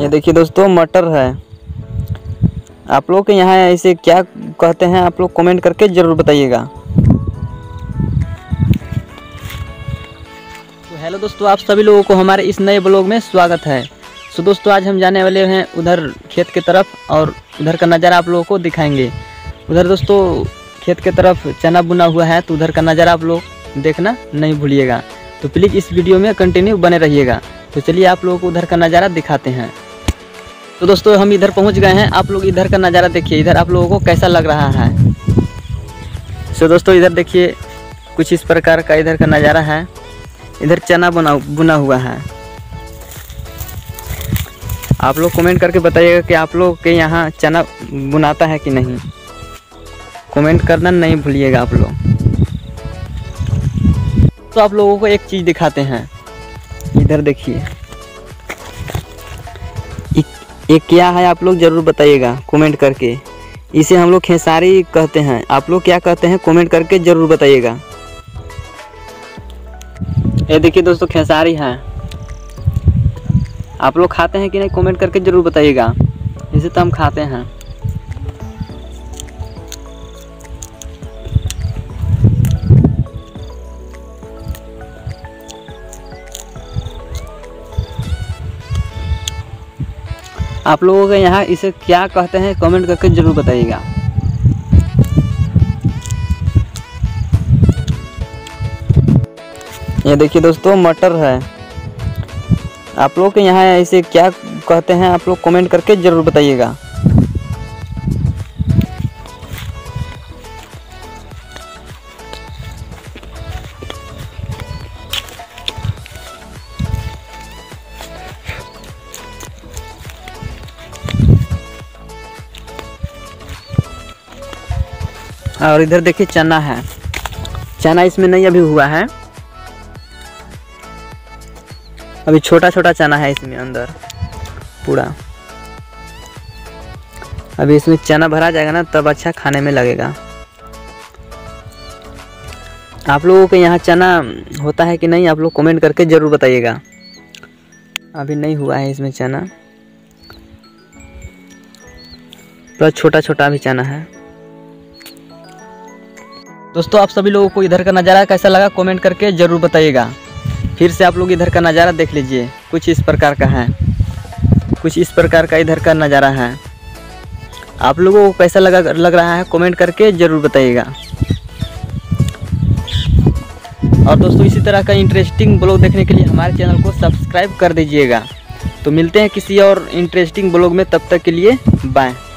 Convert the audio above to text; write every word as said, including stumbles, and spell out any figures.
ये देखिए दोस्तों मटर है। आप लोग के यहाँ ऐसे क्या कहते हैं आप लोग कमेंट करके ज़रूर बताइएगा। हेलो दोस्तों, आप सभी लोगों को हमारे इस नए ब्लॉग में स्वागत है। सो दोस्तों, आज हम जाने वाले हैं उधर खेत के तरफ और उधर का नज़ारा आप लोगों को दिखाएंगे। उधर दोस्तों खेत के तरफ चना बुना हुआ है, तो उधर का नज़ारा आप लोग देखना नहीं भूलिएगा। तो प्लीज़ इस वीडियो में कंटिन्यू बने रहिएगा। तो चलिए आप लोगों को उधर का नज़ारा दिखाते हैं। तो दोस्तों हम इधर पहुँच गए हैं, आप लोग इधर का नज़ारा देखिए, इधर आप लोगों को कैसा लग रहा है। सो दोस्तों इधर देखिए कुछ इस प्रकार का इधर का नज़ारा है। इधर चना बुना बुना हुआ है। आप लोग कमेंट करके बताइएगा कि आप लोग के यहाँ चना बुनाता है कि नहीं, कमेंट करना नहीं भूलिएगा आप लोग। तो आप लोगों को एक चीज़ दिखाते हैं, इधर देखिए ये क्या है, आप लोग ज़रूर बताइएगा कमेंट करके। इसे हम लोग खेसारी कहते हैं, आप लोग क्या कहते हैं कमेंट करके ज़रूर बताइएगा। ये देखिए दोस्तों खेसारी है, आप लोग खाते हैं कि नहीं कमेंट करके ज़रूर बताइएगा। इसे तो हम खाते हैं। आप लोगों के यहाँ इसे क्या कहते हैं कमेंट करके ज़रूर बताइएगा। ये देखिए दोस्तों मटर है। आप लोग के यहाँ ऐसे क्या कहते हैं आप लोग कमेंट करके ज़रूर बताइएगा। और इधर देखिए चना है, चना इसमें नहीं अभी हुआ है, अभी छोटा छोटा चना है इसमें, अंदर पूरा अभी इसमें चना भरा जाएगा ना तब अच्छा खाने में लगेगा। आप लोगों के यहाँ चना होता है कि नहीं आप लोग कमेंट करके ज़रूर बताइएगा। अभी नहीं हुआ है इसमें चना, पूरा छोटा छोटा भी चना है। दोस्तों आप सभी लोगों को इधर का नज़ारा कैसा लगा कमेंट करके ज़रूर बताइएगा। फिर से आप लोग इधर का नज़ारा देख लीजिए, कुछ इस प्रकार का है, कुछ इस प्रकार का इधर का नज़ारा है। आप लोगों को कैसा लगा लग रहा है कमेंट करके ज़रूर बताइएगा। और दोस्तों इसी तरह का इंटरेस्टिंग ब्लॉग देखने के लिए हमारे चैनल को सब्सक्राइब कर दीजिएगा। तो मिलते हैं किसी और इंटरेस्टिंग ब्लॉग में, तब तक के लिए बाय।